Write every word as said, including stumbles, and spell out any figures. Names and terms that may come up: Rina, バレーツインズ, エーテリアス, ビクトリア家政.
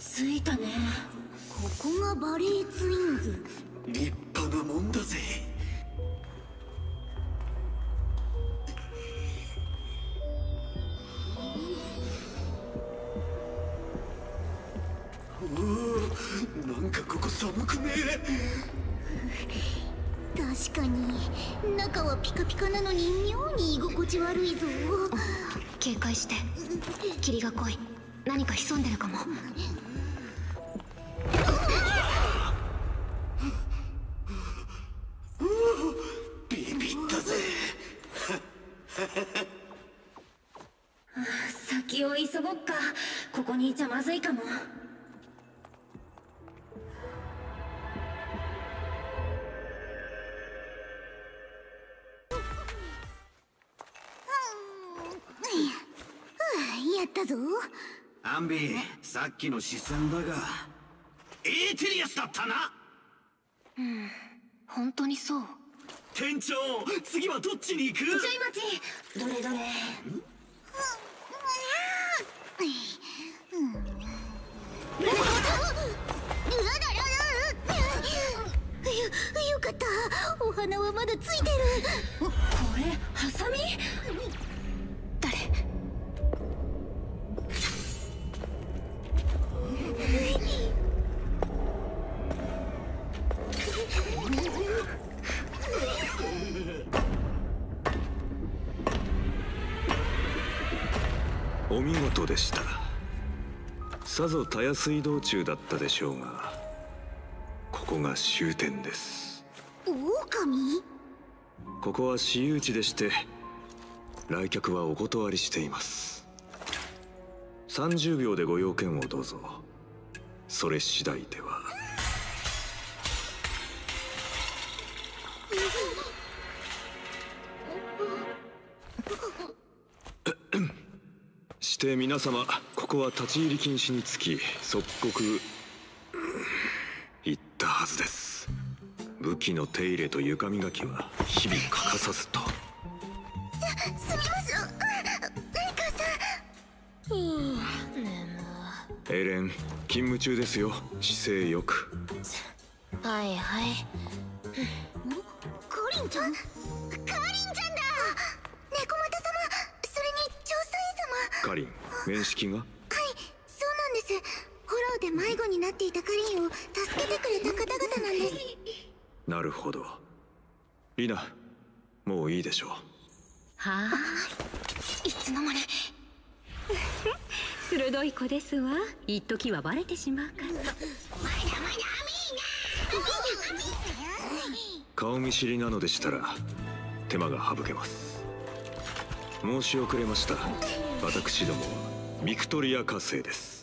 ついたね。ここがバレーツインズ。立派なもんだぜ。おお、なんかここ寒くねえ。確かに中はピカピカなのに妙に居心地悪いぞ。警戒して、霧が濃い。何か潜んでるかも。ビビったぜ。先を急ごっか。ここにいちゃまずいかも。やったぞ。アンビ、さっきの視線だがエーテリアスだったな。うん、本当にそう。店長、次はどっちに行く？ちょい待ち。どれどれ。よかった、お花はまだついてる。これハサミ？誰？お見事でした。さぞたやすい道中だったでしょうが、ここが終点です。狼？ここは私有地でして、来客はお断りしています。さんじゅうびょうでご用件をどうぞ。それ次第では。して皆様、ここは立ち入り禁止につき即刻行ったはずです。武器の手入れと床磨きは日々欠かさずと。す、すみません。何かさ。ふう、眠い。エレン、勤務中ですよ。姿勢よく。はいはい。カリンちゃん、カリンちゃんだ。猫又様、それに調査員様。カリン、面識が？はい、そうなんです。フォローで迷子になっていたカリンを助けてくれた方々なんです。なるほど。リナ、もういいでしょう。はあ、いつの間に。鋭い子ですわ。一時はバレてしまうから。まだまだアミーナ。顔見知りなのでしたら手間が省けます。申し遅れました。私どもはビクトリア家政です。